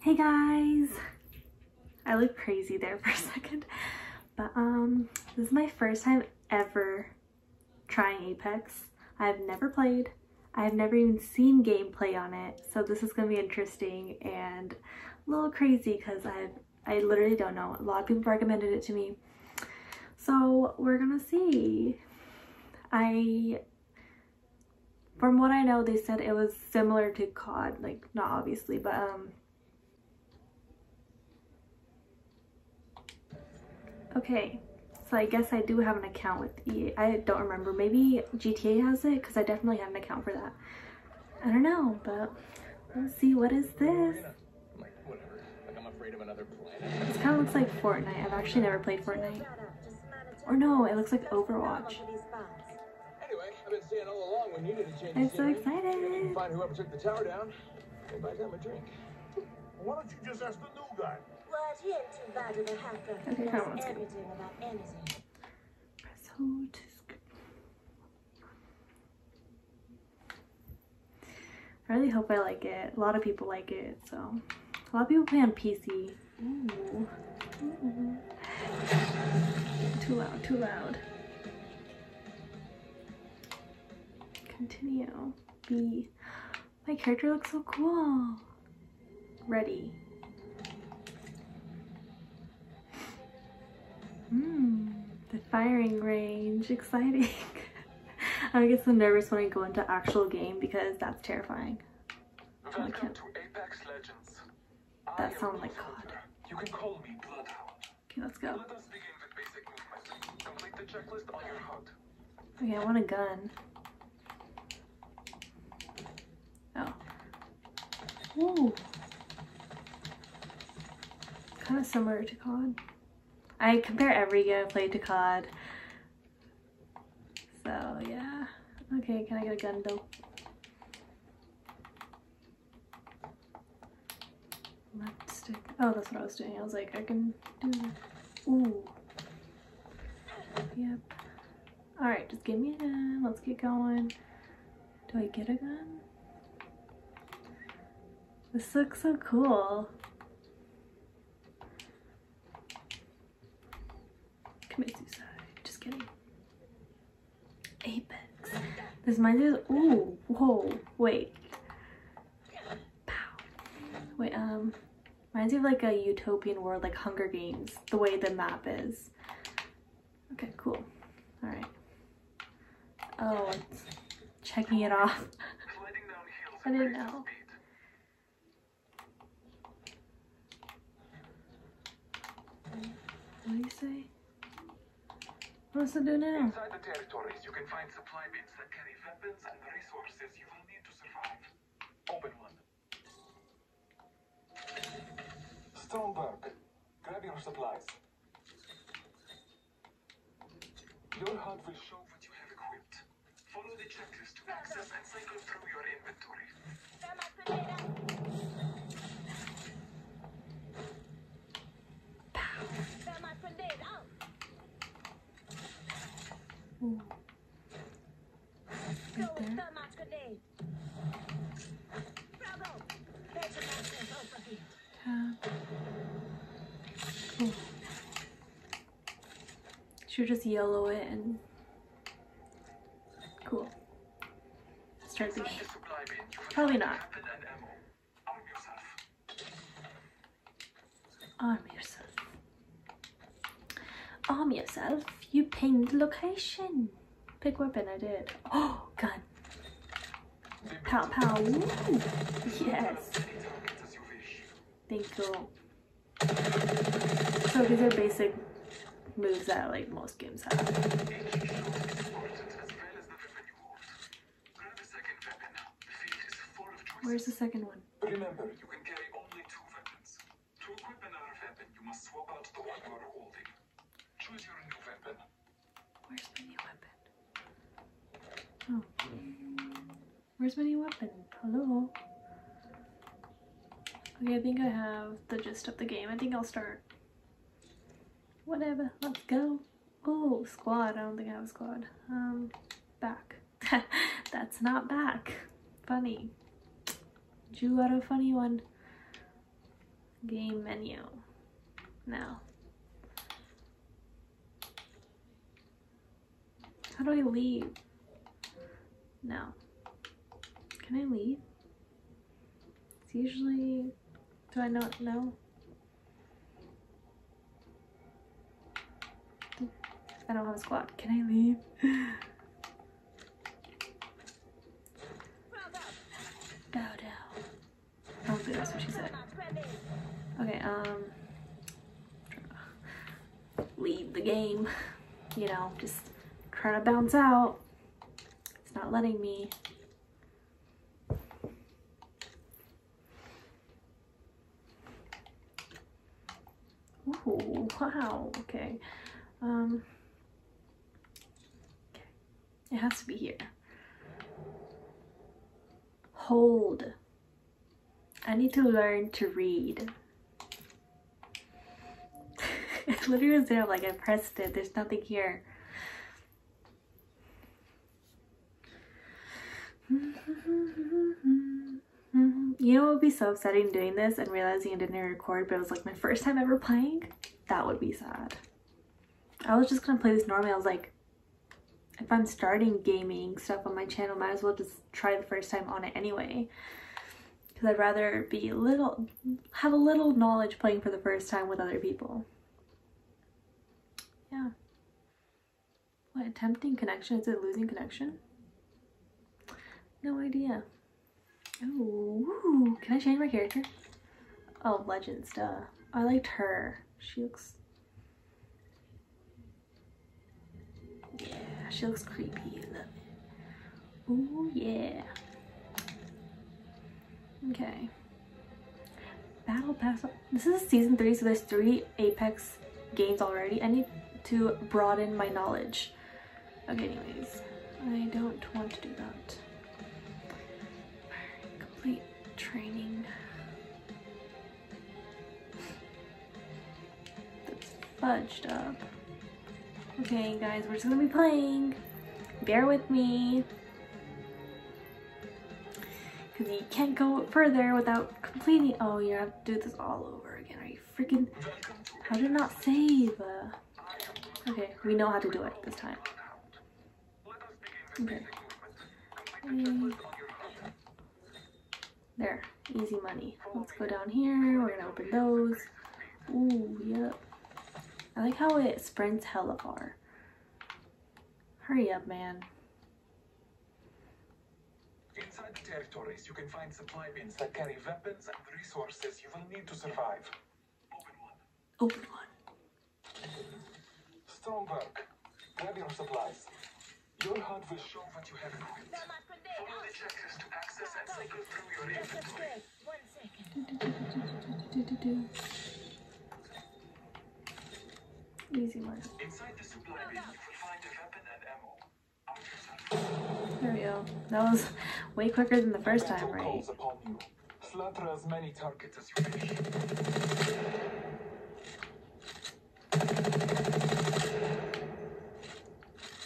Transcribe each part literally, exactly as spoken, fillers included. Hey guys! I look crazy there for a second, but um, this is my first time ever trying Apex. I've never played, I've never even seen gameplay on it, so this is gonna be interesting and a little crazy because I I literally don't know. A lot of people recommended it to me, so we're gonna see. I From what I know, they said it was similar to C O D, like, not obviously, but, um... okay, so I guess I do have an account with E A. I don't remember. Maybe G T A has it, because I definitely have an account for that. I don't know, but we'll see. What is this? Like, whatever. Like, I'm afraid of another planet. This kind of looks like Fortnite. I've actually never played Fortnite. Or no, it looks like Overwatch. I've been saying all along when you need to change I'm so excited. You can find whoever took the tower down and buy them a drink. Why don't you just ask the new guy? Right here to bad of a hacker. Okay, knows everything about anything. Press hold to skip. I really hope I like it. A lot of people like it, so a lot of people play on P C. Ooh. Ooh. Too loud, too loud. Continue. B. My character looks so cool. Ready. Mmm. The firing range. Exciting. I get so nervous when I go into actual game because that's terrifying. Welcome oh, to Apex Legends. That I sounds like C O D. You can call me Bloodhound. Okay, let's go. Let us begin with basic movements. Complete the checklist on your H U D. Okay, I want a gun. Ooh. Kind of similar to C O D. I compare every game I play to C O D. So yeah. Okay, can I get a gun though? Left stick. Oh, that's what I was doing. I was like, I can do that. Ooh. Yep. Alright, just give me a gun. Let's get going. Do I get a gun? This looks so cool. Commit suicide. Just kidding. Apex. This reminds me of. Ooh, whoa, wait. Pow. Wait, um. Reminds me of like a utopian world, like Hunger Games, the way the map is. Okay, cool. Alright. Oh, it's checking it off. I didn't know. What do you say? What's it do now? Inside the territories, you can find supply bins that carry weapons and the resources you will need to survive. Open one. Stromberg, grab your supplies. Your H U D will show what you have equipped. Follow the checklist to access and cycle through your inventory. Ooh. Right there. Tap. Cool. Should just yellow it and cool. Start the game. Probably not. Arm yourself. Arm yourself. You pinged location. Pick weapon, I did. Oh, gun. Pow, pow. Ooh. Yes. Thank you. So these are basic moves that like most games have. Where's the second one? Remember, you can carry only two weapons. To equip another weapon, you must swap out the one you are holding. Choose your new weapon. Where's my new weapon? Oh. Where's my new weapon? Hello? Okay, I think I have the gist of the game. I think I'll start. Whatever, let's go. Oh, squad. I don't think I have a squad. Um, back. That's not back. Funny. Drew out a funny one. Game menu. No. How do I leave? No. Can I leave? It's usually... Do I not know? I don't have a squad. Can I leave? Bow down. Hopefully that's what she said. Okay, um... leave the game. You know, just trying to bounce out. It's not letting me. Ooh, wow, okay. Um... It has to be here. Hold. I need to learn to read. It literally was there, like I pressed it. There's nothing here. You know what would be so upsetting doing this and realizing I didn't record, but it was like my first time ever playing? That would be sad. I was just gonna play this normally. I was like, if I'm starting gaming stuff on my channel, might as well just try the first time on it anyway. Because I'd rather be little, have a little knowledge playing for the first time with other people. Yeah. What, attempting connection? Is it losing connection? No idea. Ooh, can I change my character? Oh, Legends, duh. I liked her. She looks... Yeah. She looks creepy, I love it. Ooh, yeah. Okay. Battle Pass. This is season three, so there's three Apex games already. I need to broaden my knowledge. Okay, anyways. I don't want to do that. Complete training. That's fudged up. Okay guys, we're just gonna be playing. Bear with me. Cause you can't go further without completing. Oh, you have to do this all over again. Are you freaking, how did I not save? Uh, okay, we know how to do it this time. Okay. Um, there, easy money. Let's go down here, we're gonna open those. Ooh, yep. I like how it sprints hella far. Hurry up, man. Inside the territories, you can find supply bins that carry weapons and resources you will need to survive. Open one. Open one. Stromberg, grab your supplies. Your H U D will show what you have in mind. Follow the checklist to access and cycle through your inventory. One second. Easy one. Inside the supply bin, you will find a weapon and ammo. There we go. That was way quicker than the first time, right? Calls upon you. Slaughter as many targets as you wish.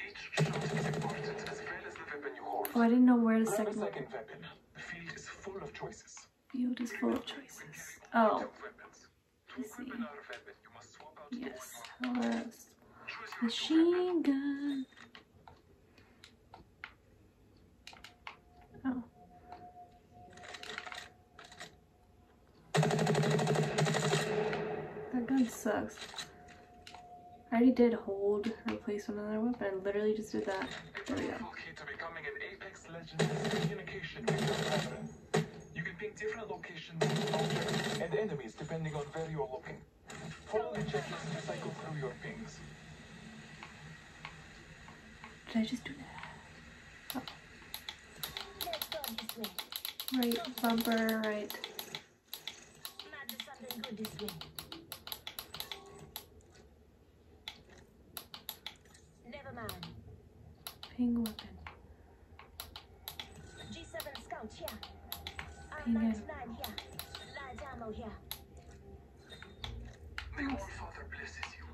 Each shot is important as well as the weapon you hold. Oh, I didn't know where the second weapon. The field is full of choices. Field is full of choices. Oh. Let's see. Yes, let's machine gun. Oh. That gun sucks. I already did hold, replace another weapon. I literally just did that. There we go. To becoming an Apex Legends communication with your you can pick different locations, objects, and enemies depending on where you're looking. Follow the checklist to cycle through your pings. Did I just do that? Oh. Right bumper, right. Never mind. Ping weapon. G seven scout here. Ping nine here. Large ammo here. May our Father blesses you.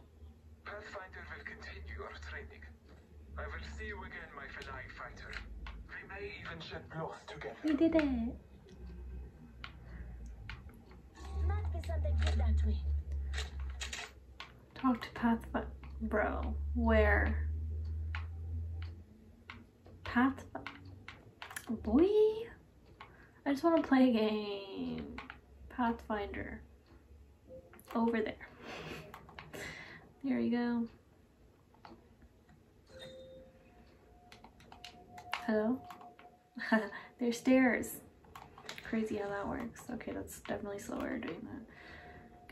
Pathfinder will continue your training. I will see you again, my fellow fighter. We may even shed blood together. We did it. Mark the There's something good that way. Talk to Pathfinder. Bro, where? Path. Boy. I just want to play a game. Pathfinder. Over there. There you go. Hello? There's stairs. Crazy how that works. Okay, that's definitely slower doing that.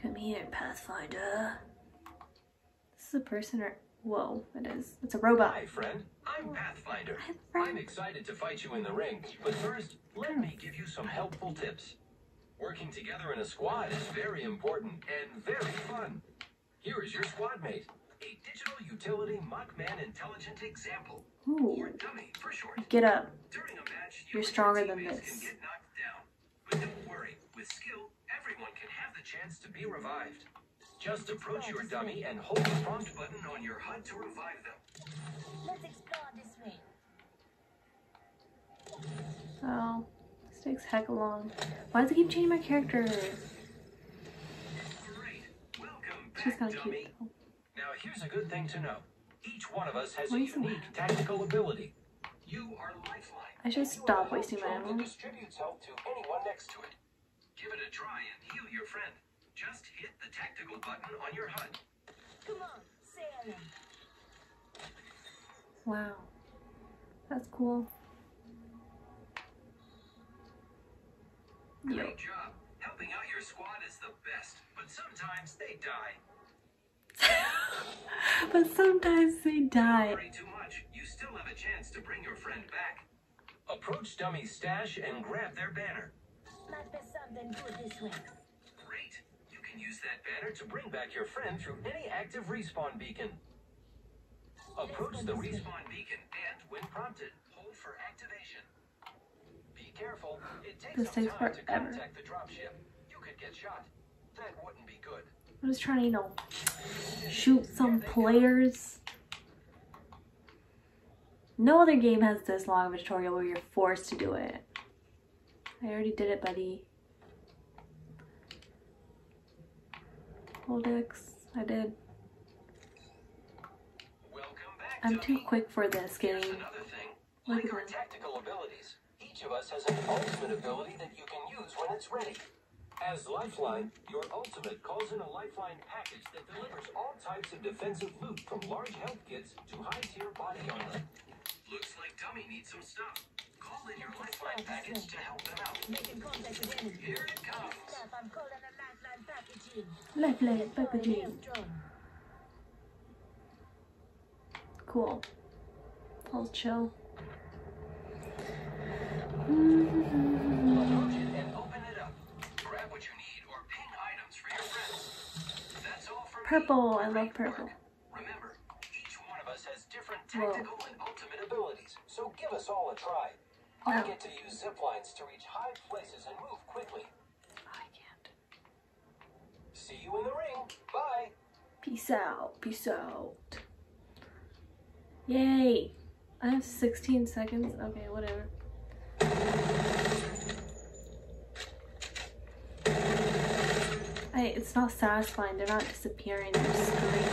Come here, Pathfinder. This is a person or... Whoa, it is. It's a robot. Hi, friend. I'm Pathfinder. Hi, friend. I'm excited to fight you in the ring, but first, let me give you some helpful tips. Working together in a squad is very important and very fun. Here is your squad mate, a digital utility mockman intelligent example, Ooh. or dummy for short. Get up. During a match, you You're stronger than this. Can get knocked down. But don't worry, with skill, everyone can have the chance to be revived. Just approach your dummy and hold the prompt button on your H U D to revive them. Let's explore this way. Oh, this takes heck along. Why does it keep changing my character? Great. Welcome back, She's kinda dummy. Cute, though. Now here's a good thing to know. Each one of us has Wait a unique that? tactical ability. You are Lifeline. I should stop wasting my ammo. Distributes help to anyone next to it. Give it a try and heal your friend. Just hit the tactical button on your H U D. Come on, say hello. Wow. That's cool. Great Yo. job. Helping out your squad is the best, but sometimes they die. but sometimes they die. Don't worry too much. You still have a chance to bring your friend back. Approach Dummy's stash and grab their banner. Might be something good this way. Great. Use that banner to bring back your friend through any active respawn beacon. Approach the respawn beacon and, when prompted, hold for activation. Be careful, it takes this some takes time forever. to contact the dropship. You could get shot. That wouldn't be good. I'm just trying to, you know, shoot some players. No other game has this long of a tutorial where you're forced to do it. I already did it, buddy. I did. Back, I'm too quick for this game. Thing, like our tactical abilities, each of us has an ultimate ability that you can use when it's ready. As Lifeline, your ultimate calls in a Lifeline package that delivers all types of defensive loot from large health kits to high-tier body armor. Looks like Dummy needs some stuff. Call in your Lifeline package to help them out. Making contact with enemy. Here it comes. I'm calling a Lifeline package in. Lifeline packaging. Cool. I'll chill. Mm-hmm. Approach it and open it up. Grab what you need or ping items for your friends. That's all for purple. Me. I love purple. Work. Remember, each one of us has different tactical Whoa. and ultimate abilities, so give us all a try. Oh. I get to use zip lines to reach high places and move quickly. I can't. See you in the ring. Bye. Peace out. Peace out. Yay. I have sixteen seconds. Okay, whatever. I, it's not satisfying. They're not disappearing. They're screaming. Hey.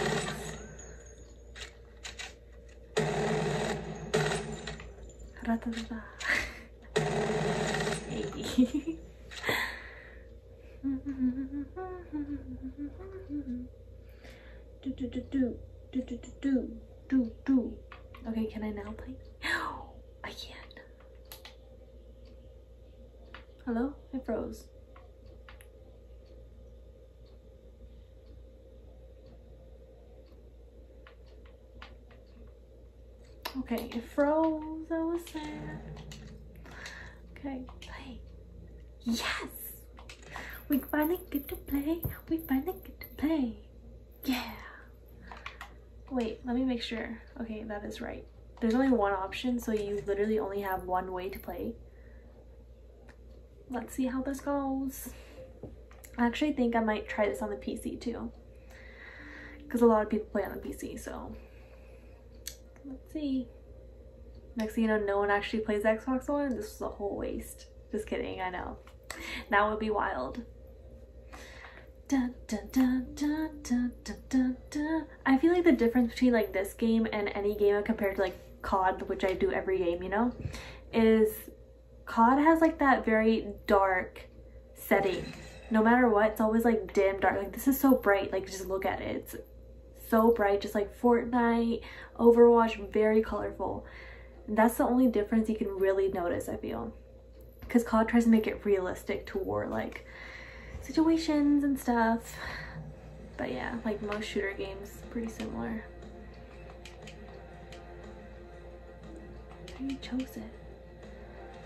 do, do, do, do, do, do, do, do, do. Okay, can I now play? No, I can't. Hello? I froze. Okay, it froze. I was sad. Okay, play. Yes! We finally get to play. We finally get to play. Yeah! Wait, let me make sure. Okay, that is right. There's only one option, so you literally only have one way to play. Let's see how this goes. I actually think I might try this on the P C too, because a lot of people play on the P C, so... Let's see. Next thing you know, no one actually plays Xbox One. This was a whole waste. Just kidding, I know. That would be wild. Da, da, da, da, da, da, da. I feel like the difference between like this game and any game compared to like C O D, which I do every game, you know, is C O D has like that very dark setting. No matter what, it's always like dim, dark. Like this is so bright, like just look at it. It's so bright, just like Fortnite, Overwatch, very colorful. And that's the only difference you can really notice, I feel. Because C O D tries to make it realistic to warlike situations and stuff. But yeah, like most shooter games, pretty similar. I chose it.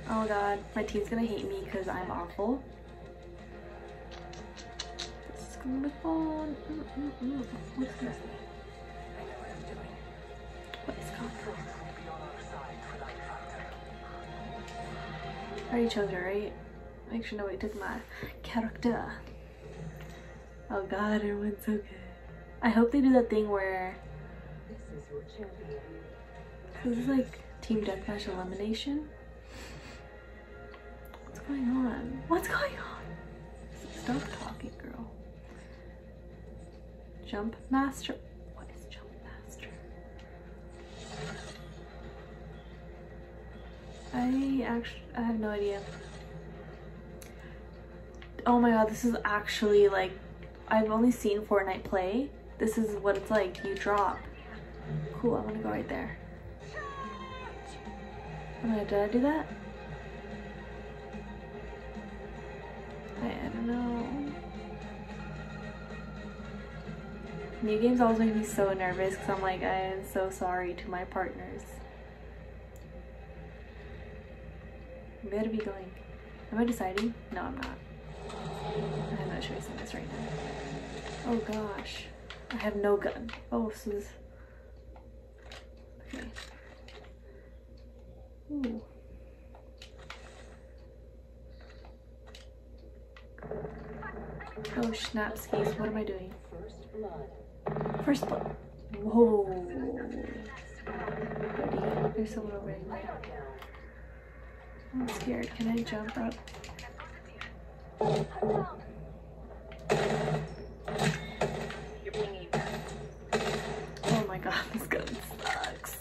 Oh god, my team's gonna hate me because I'm awful. This is gonna be fun. Mm -mm -mm. What's this? What is C O D? I already chose her, right? Actually, no, it took my character. Oh god, everyone's so good. I hope they do that thing where... This is like Team Deathmatch elimination. What's going on? What's going on? Stop talking, girl. Jump Master. What is Jump Master? I actually, I have no idea. Oh my god, this is actually like, I've only seen Fortnite play. This is what it's like, you drop. Cool, I'm gonna go right there. Oh my god, did I do that? I, I don't know. New games always make me so nervous because I'm like, I am so sorry to my partners. Where are we going? Am I deciding? No, I'm not. I have no choice in this right now. Oh gosh. I have no gun. Oh, this is... Okay. Ooh. Oh, schnapskis. What am I doing? First blood. First blood. Whoa. Buddy. There's someone over there. I'm scared. Can I jump up? Oh my god, this gun sucks.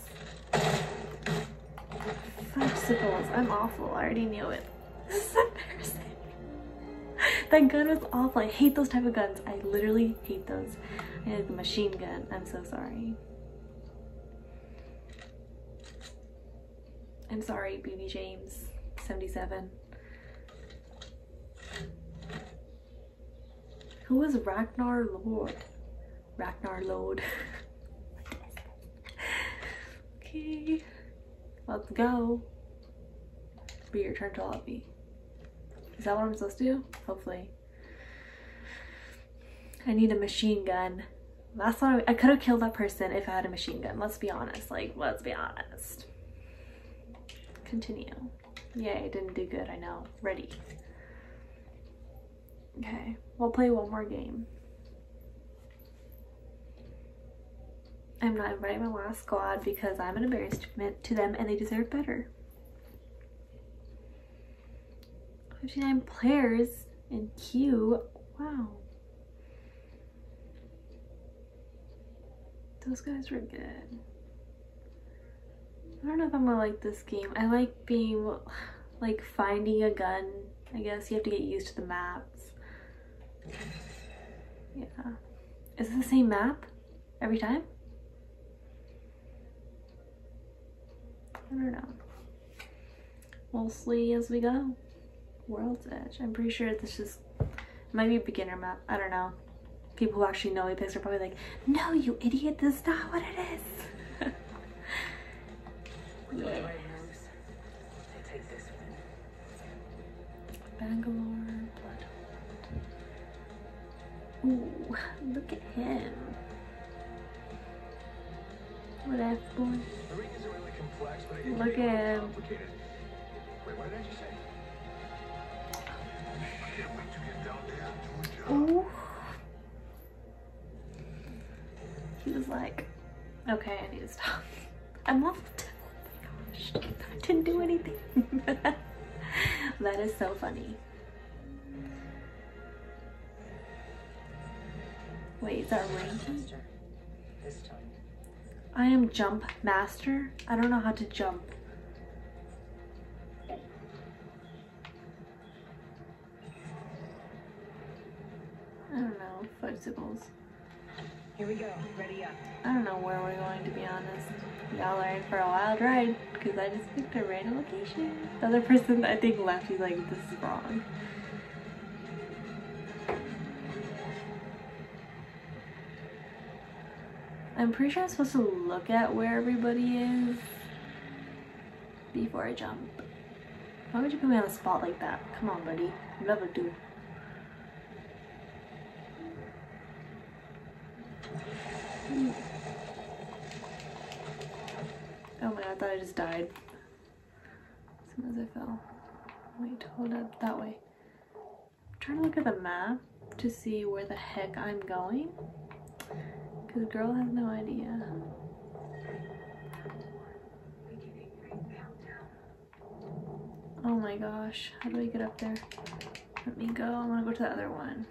Fudgesicles. I'm awful. I already knew it. This is embarrassing. That gun was awful. I hate those type of guns. I literally hate those. I had a machine gun. I'm so sorry. I'm sorry, B B James. seventy-seven. Who was Ragnar Lord? Ragnar Lord. Okay, let's go. Be your turn to lobby. Is that what I'm supposed to do? Hopefully. I need a machine gun. That's what I, I could have killed that person if I had a machine gun. Let's be honest. Like, let's be honest. Continue. Yay, didn't do good, I know. Ready. Okay, we'll play one more game. I'm not inviting my last squad because I'm an embarrassment to them and they deserve better. fifty-nine players in queue. Wow. Those guys were good. I don't know if I'm gonna like this game. I like being, like finding a gun. I guess you have to get used to the maps. Yeah. Is it the same map every time? I don't know. We'll see as we go. World's Edge. I'm pretty sure this is, it might be a beginner map. I don't know. People who actually know Apex are probably like, no, you idiot, this is not what it is. Yeah. Bangalore, Bloodhound. Ooh, look at him. What F boy? Look at him. Ooh. He was like, okay, I need to stop. I'm off. I didn't do anything. That is so funny. Wait, is that ranking? I am Jump Master. I don't know how to jump. I don't know. Flexibles. Here we go. Ready up. I don't know where we're going, to be honest. Y'all are in for a wild ride because I just picked a random location. The other person, I think, left. He's like, this is wrong. I'm pretty sure I'm supposed to look at where everybody is before I jump. Why would you put me on the spot like that? Come on, buddy. Never do. Ooh. Oh my god, I thought I just died as soon as I fell. Wait, hold up, that way. I'm trying to look at the map to see where the heck I'm going. Because the girl has no idea. Oh my gosh, how do we get up there? Let me go, I want to go to the other one.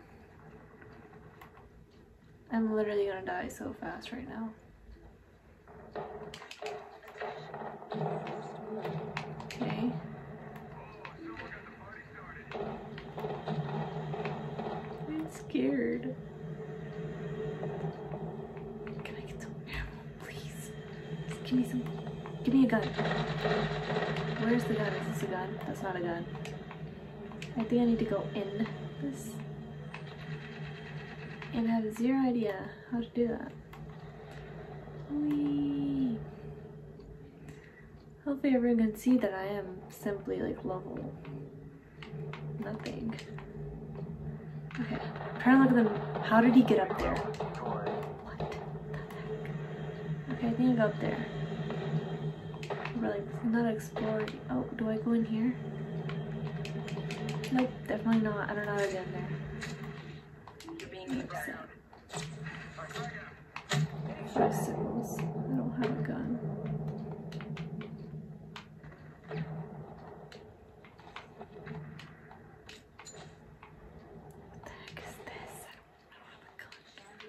I'm literally gonna die so fast right now. Okay. I'm scared. Give me some, give me a gun. Where's the gun? Is this a gun? That's not a gun. I think I need to go in this. And I have zero idea how to do that. Whee. Hopefully everyone can see that I am simply like level nothing. Okay, I'm trying to look at them. How did he get up there? What the heck? Okay, I think I go up there. We're like not exploring. Oh, do I go in here? Nope, definitely not. I don't know how to get in there. Five signals. I don't have a gun. What the heck is this? I don't have a gun.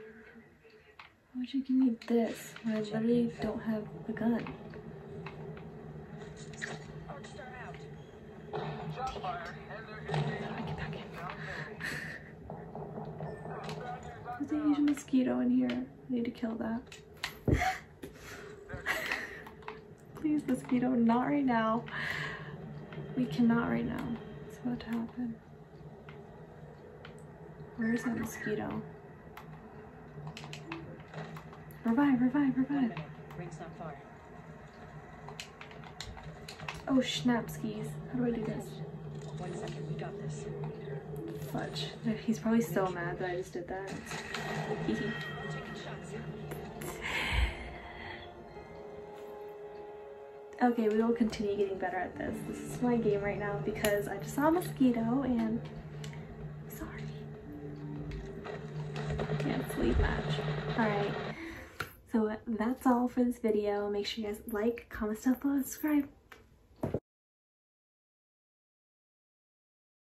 Why would you give me this when I literally don't have a gun? There's a huge mosquito in here. I need to kill that. Please, mosquito, not right now. We cannot right now. It's about to happen. Where is that mosquito? Revive, revive, revive. Oh, snap skis. How do I do this? One second, we got this. Fudge. He's probably so mad that I just did that. Okay, we will continue getting better at this. This is my game right now because I just saw a mosquito and I'm sorry. Can't sleep much. Alright, so that's all for this video. Make sure you guys like, comment, stuff, below, and subscribe.